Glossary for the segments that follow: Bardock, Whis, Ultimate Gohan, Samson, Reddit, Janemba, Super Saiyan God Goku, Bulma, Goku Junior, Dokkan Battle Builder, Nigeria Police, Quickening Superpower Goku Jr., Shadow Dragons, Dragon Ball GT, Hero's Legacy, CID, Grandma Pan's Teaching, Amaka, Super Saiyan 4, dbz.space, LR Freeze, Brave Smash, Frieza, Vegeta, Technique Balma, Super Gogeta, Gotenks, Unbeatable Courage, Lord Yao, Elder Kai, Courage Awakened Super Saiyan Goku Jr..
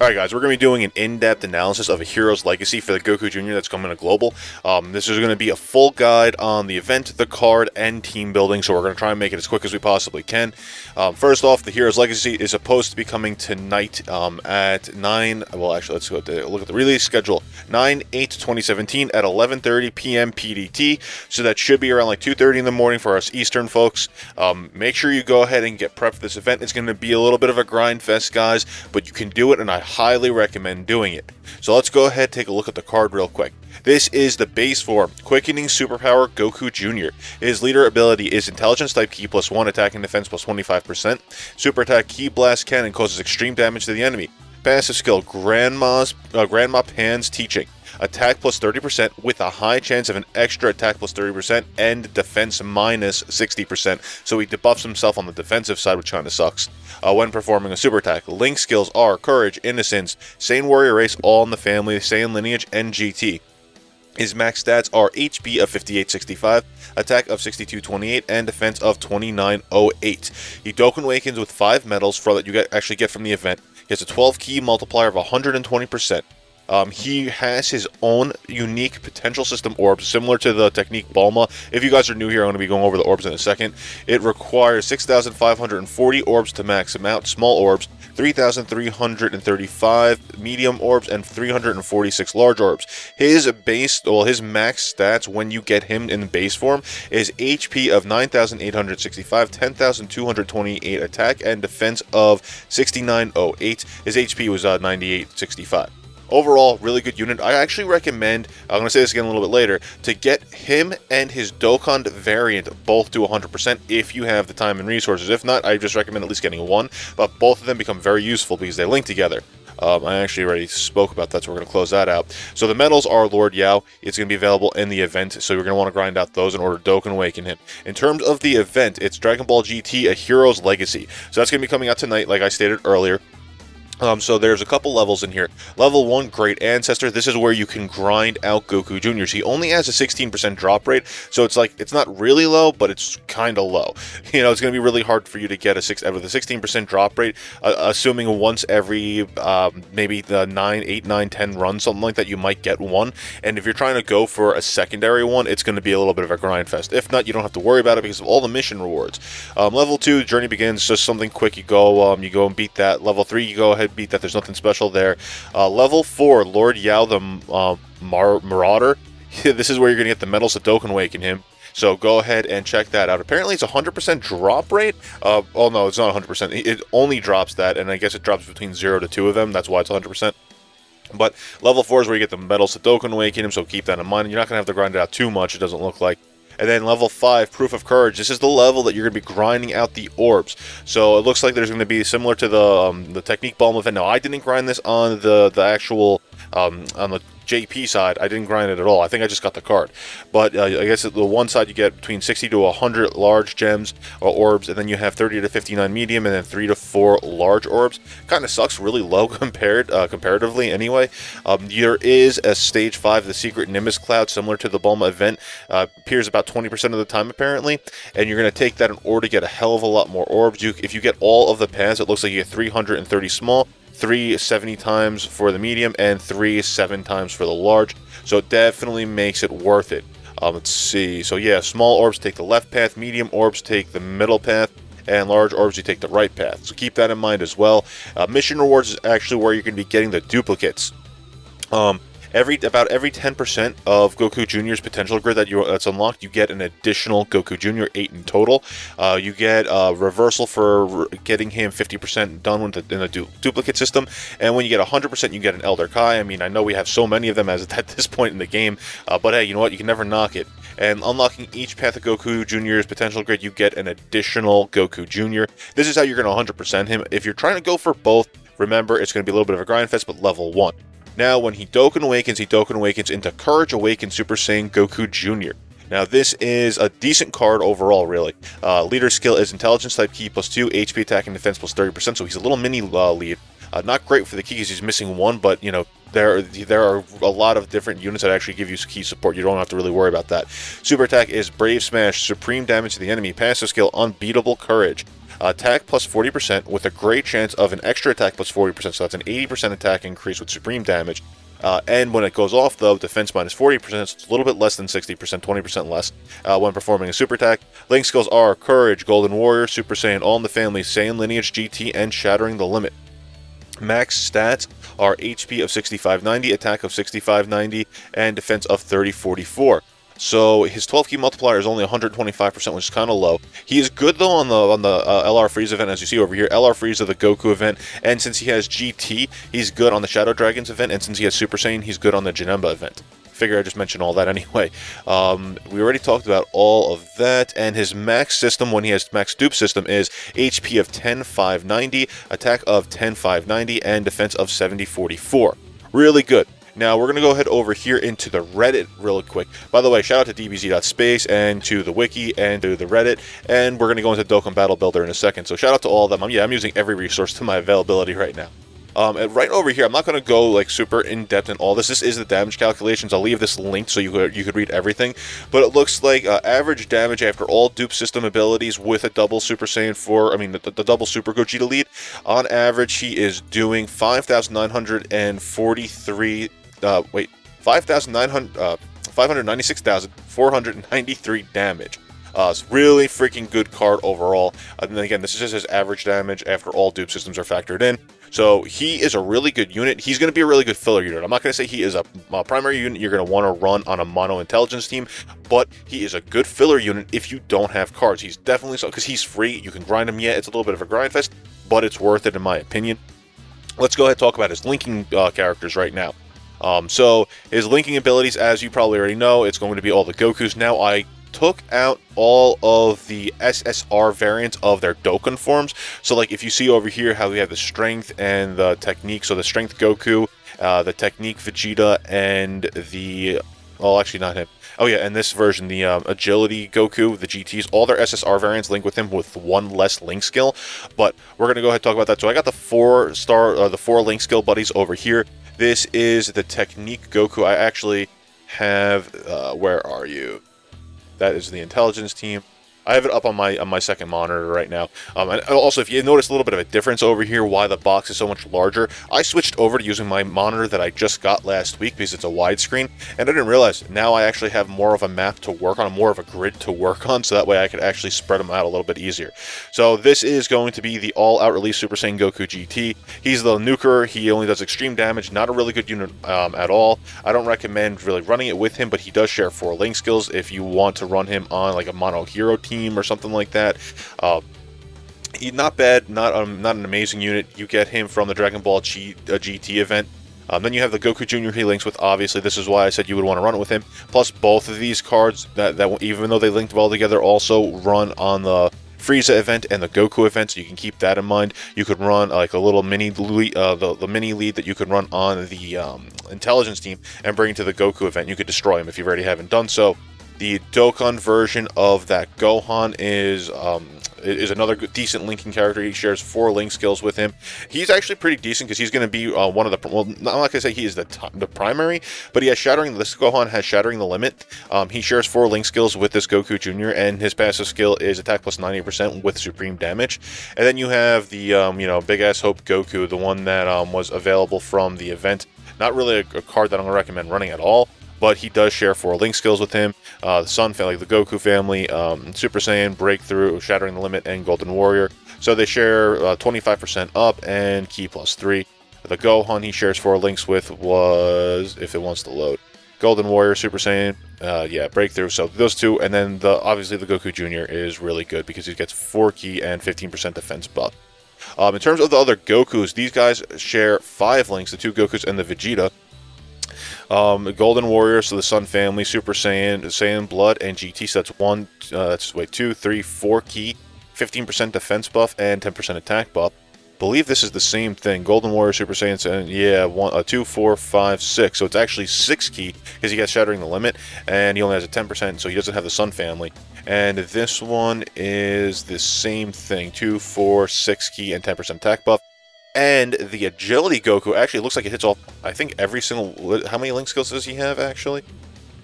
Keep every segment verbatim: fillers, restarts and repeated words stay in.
Alright guys, we're going to be doing an in-depth analysis of a Hero's Legacy for the Goku Junior that's coming to Global. Um, this is going to be a full guide on the event, the card, and team building, so we're going to try and make it as quick as we possibly can. Um, first off, the Hero's Legacy is supposed to be coming tonight um, at nine, well actually let's go to look at the release schedule, nine eight twenty seventeen at eleven thirty p m P D T, so that should be around like two thirty in the morning for us Eastern folks. Um, make sure you go ahead and get prepped for this event. It's going to be a little bit of a grind fest guys, but you can do it and I highly recommend doing it. So let's go ahead and take a look at the card real quick. This is the base form, Quickening Superpower Goku Junior His leader ability is Intelligence type Ki plus one, attack and defense plus twenty-five percent. Super attack Ki Blast Cannon causes extreme damage to the enemy. Passive skill, Grandma's, uh, Grandma Pan's Teaching. Attack plus thirty percent with a high chance of an extra attack plus thirty percent and defense minus sixty percent. So he debuffs himself on the defensive side, which kind of sucks. Uh, when performing a super attack, Link skills are Courage, Innocence, Saiyan Warrior Race, All in the Family, Saiyan Lineage, and G T. His max stats are H P of fifty-eight sixty-five, attack of sixty-two twenty-eight, and defense of twenty-nine oh eight. He Dokkan Awakens with five medals for that you get, actually get from the event. He has a twelve key multiplier of one hundred twenty percent. Um, he has his own unique potential system orbs, similar to the Technique Balma. If you guys are new here, I'm going to be going over the orbs in a second. It requires six thousand five hundred forty orbs to max him out, small orbs, three thousand three hundred thirty-five medium orbs, and three hundred forty-six large orbs. His base, well, his max stats when you get him in base form is H P of nine thousand eight hundred sixty-five, ten thousand two hundred twenty-eight attack, and defense of sixty-nine oh eight. His H P was uh, ninety-eight sixty-five. Overall, really good unit. I actually recommend, I'm going to say this again a little bit later, to get him and his Dokkan variant both to one hundred percent if you have the time and resources. If not, I just recommend at least getting one, but both of them become very useful because they link together. Um, I actually already spoke about that, so we're going to close that out. So the medals are Lord Yao. It's going to be available in the event, so you're going to want to grind out those in order to Dokkan Awaken him. In terms of the event, it's Dragon Ball G T, A Hero's Legacy. So that's going to be coming out tonight, like I stated earlier. Um, so there's a couple levels in here. Level one, Great Ancestor. This is where you can grind out Goku Junior He only has a sixteen percent drop rate, so it's like, it's not really low, but it's kind of low. You know, it's going to be really hard for you to get a six, with a sixteen percent drop rate, uh, assuming once every um, maybe the nine, eight, nine, ten runs, something like that, you might get one. And if you're trying to go for a secondary one, it's going to be a little bit of a grind fest. If not, you don't have to worry about it because of all the mission rewards. Um, level two, Journey Begins, just something quick. You go, um, you go and beat that. Level three, you go ahead beat that. There's nothing special there. Uh, level four, Lord Yao the uh, Mar Marauder. This is where you're going to get the medals to Dokkan Awaken him. So go ahead and check that out. Apparently it's one hundred percent drop rate. Uh, oh no, it's not one hundred percent. It only drops that, and I guess it drops between zero to two of them. That's why it's one hundred percent. But level four is where you get the medals to Dokkan Awaken him, so keep that in mind. You're not going to have to grind it out too much, it doesn't look like. And then level five, Proof of Courage. This is the level that you're going to be grinding out the orbs. So it looks like there's going to be similar to the um, the Technique Bomb event. Now, I didn't grind this on the, the actual, um, on the J P side. I didn't grind it at all. I think I just got the card. But uh, I guess the one side you get between sixty to one hundred large gems or orbs, and then you have thirty to fifty-nine medium, and then three to four large orbs. Kind of sucks, really low compared uh, comparatively anyway. Um, there is a stage five, the Secret Nimbus Cloud, similar to the Bulma event. Uh, appears about twenty percent of the time apparently, and you're going to take that in order to get a hell of a lot more orbs. You, if you get all of the paths, it looks like you get three hundred thirty small, three seventy times for the medium, and three seven times for the large, so it definitely makes it worth it. Um, let's see, so yeah, small orbs take the left path, medium orbs take the middle path, and large orbs you take the right path, so keep that in mind as well. Uh, mission rewards is actually where you're going to be getting the duplicates. Um, Every about every ten percent of Goku Junior's potential grid that you that's unlocked, you get an additional Goku Junior, eight in total. Uh, you get a reversal for re getting him fifty percent done with the, in the du duplicate system, and when you get one hundred percent, you get an Elder Kai. I mean, I know we have so many of them as at this point in the game, uh, but hey, you know what? You can never knock it. And unlocking each path of Goku Junior's potential grid, you get an additional Goku Junior This is how you're going to one hundred percent him. If you're trying to go for both, remember it's going to be a little bit of a grind fest, but level one. Now, when he Dokkan Awakens, he Dokkan Awakens into Courage Awakened Super Saiyan Goku Junior Now, this is a decent card overall, really. Uh, leader skill is Intelligence type Ki plus two, H P attack and defense plus thirty percent, so he's a little mini uh, lead. Uh, not great for the key because he's missing one, but you know, there, there are a lot of different units that actually give you key support. You don't have to really worry about that. Super attack is Brave Smash, supreme damage to the enemy, passive skill, Unbeatable Courage. Uh, attack plus forty percent with a great chance of an extra attack plus forty percent, so that's an eighty percent attack increase with supreme damage. Uh, and when it goes off, though, defense minus forty percent, so it's a little bit less than sixty percent, twenty percent less uh, when performing a super attack. Link skills are Courage, Golden Warrior, Super Saiyan, All in the Family, Saiyan Lineage G T, and Shattering the Limit. Max stats are H P of sixty-five ninety, attack of sixty-five ninety, and defense of thirty forty-four. So his twelve key multiplier is only one hundred twenty-five percent, which is kind of low. He is good though on the on the uh, L R Freeze event, as you see over here. L R Freeze of the Goku event, and since he has G T, he's good on the Shadow Dragons event, and since he has Super Saiyan, he's good on the Janemba event. Figure I just mentioned all that anyway. Um, we already talked about all of that, and his max system when he has max dupe system is H P of ten five ninety, attack of ten five ninety, and defense of seventy forty-four. Really good. Now, we're going to go ahead over here into the Reddit real quick. By the way, shout out to d b z dot space and to the wiki and to the Reddit. And we're going to go into Dokkan Battle Builder in a second. So shout out to all of them. I'm, yeah, I'm using every resource to my availability right now. Um, and right over here, I'm not going to go like super in-depth in all this. This is the damage calculations. I'll leave this linked so you could, you could read everything. But it looks like uh, average damage after all dupe system abilities with a double Super Saiyan four, I mean the, the double Super Gogeta lead, on average he is doing five thousand nine hundred forty-three, uh, wait, five thousand nine hundred, uh, five hundred ninety-six thousand four hundred ninety-three damage. Uh, it's really freaking good card overall. And then again, this is just his average damage after all dupe systems are factored in. So he is a really good unit. He's going to be a really good filler unit. I'm not going to say he is a, a primary unit you're going to want to run on a mono intelligence team, but he is a good filler unit if you don't have cards. He's definitely so, because he's free. You can grind him. Yeah, it's a little bit of a grind fest, but it's worth it in my opinion. Let's go ahead and talk about his linking uh, characters right now. Um, so his linking abilities, as you probably already know, it's going to be all the Gokus. Now I took out all of the S S R variants of their Dokkan forms. So like if you see over here how we have the Strength and the Technique. So the Strength Goku, uh, the Technique Vegeta, and the... well, actually not him. Oh yeah, and this version, the um, Agility Goku, the G Ts, all their S S R variants link with him with one less link skill. But we're going to go ahead and talk about that. So I got the four star, uh, the four link skill buddies over here. This is the Technique Goku. I actually have... Uh, where are you? That is the intelligence team. I have it up on my on my second monitor right now. Um, and also, if you notice a little bit of a difference over here, why the box is so much larger, I switched over to using my monitor that I just got last week because it's a widescreen, and I didn't realize now I actually have more of a map to work on, more of a grid to work on, so that way I could actually spread them out a little bit easier. So this is going to be the all-out release Super Saiyan Goku G T. He's the nuker. He only does extreme damage. Not a really good unit um, at all. I don't recommend really running it with him, but he does share four link skills if you want to run him on like a mono hero team or something like that. Uh, he, not bad, not um, not an amazing unit. You get him from the Dragon Ball G, uh, G T event. Um, then you have the Goku Junior he links with. Obviously, this is why I said you would want to run it with him. Plus, both of these cards, that, that even though they linked well together, also run on the Frieza event and the Goku event, so you can keep that in mind. You could run like a little mini lead, uh, the, the mini lead that you could run on the um, intelligence team and bring it to the Goku event. You could destroy him if you already haven't done so. The Dokkan version of that Gohan is um, is another good, decent linking character. He shares four link skills with him. He's actually pretty decent because he's going to be uh, one of the... well, I'm not going to say he is the top, the primary, but he has Shattering... this Gohan has Shattering the Limit. Um, he shares four link skills with this Goku Junior and his passive skill is attack plus ninety percent with supreme damage. And then you have the um, you know, big ass Hope Goku, the one that um, was available from the event. Not really a, a card that I'm going to recommend running at all, but he does share four link skills with him. Uh, the Sun family, the Goku family, um, Super Saiyan, Breakthrough, Shattering the Limit, and Golden Warrior. So they share uh, twenty-five percent up and key plus three. The Gohan he shares four links with was, if it wants to load, Golden Warrior, Super Saiyan, uh, yeah, Breakthrough. So those two, and then the obviously the Goku Junior is really good because he gets four key and fifteen percent defense buff. Um, in terms of the other Gokus, these guys share five links, the two Gokus and the Vegeta. Um, Golden Warrior, so the Sun family, Super Saiyan, Saiyan Blood, and G T. So that's one, uh, that's wait, two, three, four key, fifteen percent defense buff, and ten percent attack buff. Believe this is the same thing. Golden Warrior, Super Saiyan, and yeah, one, uh, two, four, five, six. So it's actually six key because he got Shattering the Limit, and he only has a ten percent, so he doesn't have the Sun family. And this one is the same thing: two, four, six key, and ten percent attack buff. And the Agility Goku actually looks like it hits all, I think, every single... How many Link skills does he have, actually?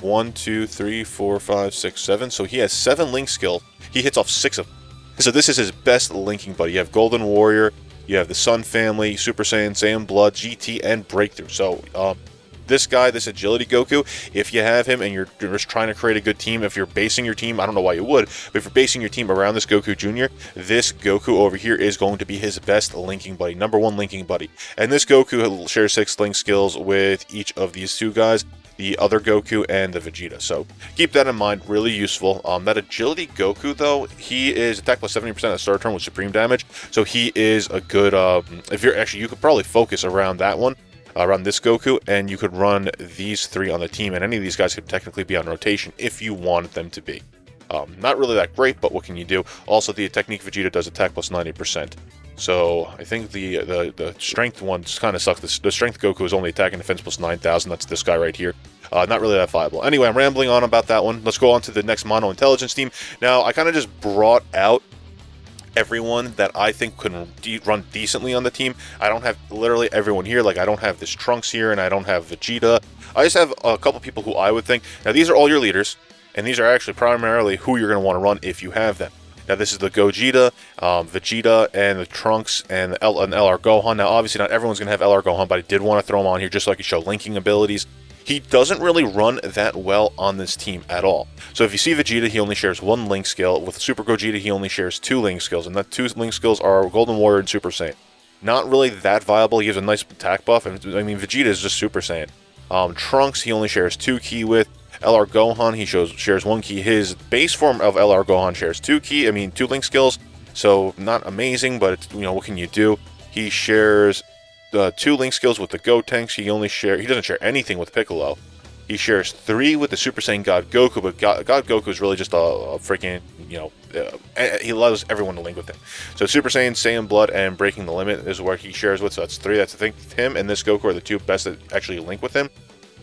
One, two, three, four, five, six, seven. So he has seven Link skills. He hits off six of them. So this is his best linking buddy. You have Golden Warrior, you have the Sun Family, Super Saiyan, Saiyan Blood, G T, and Breakthrough. So um, this guy, this Agility Goku, if you have him and you're just trying to create a good team, if you're basing your team, I don't know why you would, but if you're basing your team around this Goku Junior, this Goku over here is going to be his best linking buddy, number one linking buddy. And this Goku shares six link skills with each of these two guys, the other Goku and the Vegeta. So keep that in mind, really useful. Um, that Agility Goku, though, he is attack plus seventy percent at the start of turn with supreme damage. So he is a good, um, if you're actually, you could probably focus around that one, uh, around this Goku, and you could run these three on the team. And any of these guys could technically be on rotation if you wanted them to be. Um, not really that great, but what can you do? Also, the Technique Vegeta does attack plus ninety percent. So I think the the, the strength one just kind of sucks. The, the strength Goku is only attack and defense plus nine thousand. That's this guy right here. Uh, not really that viable. Anyway, I'm rambling on about that one. Let's go on to the next Mono Intelligence team. Now, I kind of just brought out everyone that I think can de run decently on the team. I don't have literally everyone here. Like, I don't have this Trunks here, and I don't have Vegeta. I just have a couple people who I would think. Now, these are all your leaders, and these are actually primarily who you're going to want to run if you have them. Now, this is the Gogeta, um, Vegeta, and the Trunks, and, the L and L R Gohan. Now, obviously, not everyone's going to have L R Gohan, but I did want to throw him on here just so I could show linking abilities. He doesn't really run that well on this team at all. So, if you see Vegeta, he only shares one Link skill. With Super Gogeta, he only shares two Link skills, and that two Link skills are Golden Warrior and Super Saiyan. Not really that viable. He has a nice attack buff, and I mean, Vegeta is just Super Saiyan. Um, Trunks, he only shares two ki with. L R Gohan, he shows, shares one ki. His base form of L R Gohan shares two ki, I mean, two Link skills. So, not amazing, but, it's, you know, what can you do? He shares uh, two Link skills with the Gotenks. He only share, he doesn't share anything with Piccolo. He shares three with the Super Saiyan God Goku, but God, God Goku is really just a, a freaking, you know, uh, he allows everyone to link with him. So, Super Saiyan, Saiyan Blood, and Breaking the Limit is where he shares with. So, that's three. That's, I think, him and this Goku are the two best that actually link with him.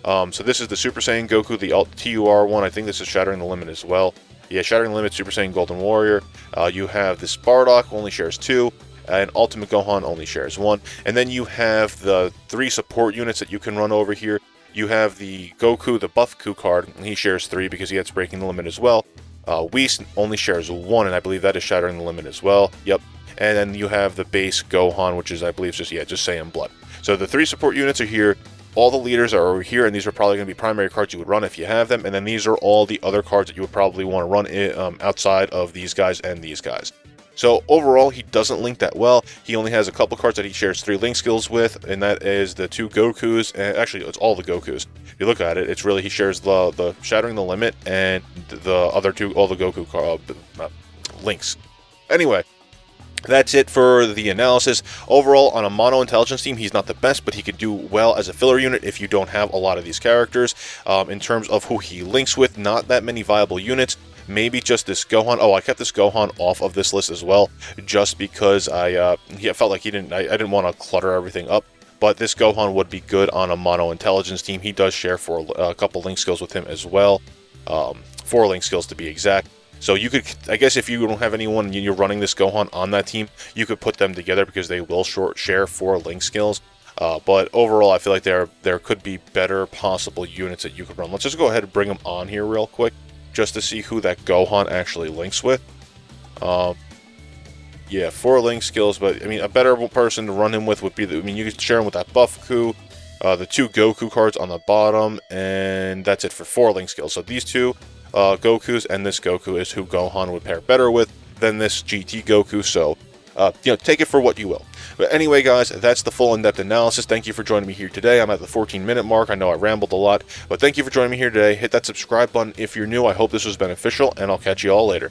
Um, so this is the Super Saiyan Goku, the Alt T U R one. I think this is Shattering the Limit as well. Yeah, Shattering the Limit, Super Saiyan Golden Warrior. Uh, you have this Bardock, only shares two, and Ultimate Gohan only shares one. And then you have the three support units that you can run over here. You have the Goku, the Buff Ku card, and he shares three because he gets Breaking the Limit as well. Uh, Whis only shares one, and I believe that is Shattering the Limit as well. Yep. And then you have the base Gohan, which is, I believe, just, yeah, just Saiyan Blood. So the three support units are here. All the leaders are over here, and these are probably going to be primary cards you would run if you have them, and then these are all the other cards that you would probably want to run in, um, outside of these guys and these guys. So overall, he doesn't link that well. He only has a couple cards that he shares three Link skills with, and that is the two Gokus, and actually, it's all the Gokus. If you look at it, it's really, he shares the, the Shattering the Limit and the other two, all the Goku card, uh, Links. Anyway. That's it for the analysis. Overall, on a Mono Intelligence team, he's not the best, but he could do well as a filler unit if you don't have a lot of these characters. Um, in terms of who he links with, not that many viable units. Maybe just this Gohan. Oh, I kept this Gohan off of this list as well, just because I uh, yeah, felt like he didn't. I, I didn't want to clutter everything up. But this Gohan would be good on a Mono Intelligence team. He does share for a couple Link skills with him as well. Um, four Link skills to be exact. So you could, I guess if you don't have anyone and you're running this Gohan on that team, you could put them together because they will short share four Link skills. Uh, but overall, I feel like there, there could be better possible units that you could run. Let's just go ahead and bring them on here real quick just to see who that Gohan actually links with. Um, yeah, four Link skills, but I mean, a better person to run him with would be, the, I mean, you could share him with that Buff Ku, uh, the two Goku cards on the bottom, and that's it for four Link skills. So these two... Uh, Goku's and this Goku is who Gohan would pair better with than this G T Goku, so uh, you know, take it for what you will. But anyway, guys, that's the full in-depth analysis. Thank you for joining me here today. I'm at the fourteen minute mark. I know I rambled a lot, but thank you for joining me here today. Hit that subscribe button if you're new. I hope this was beneficial, and I'll catch you all later.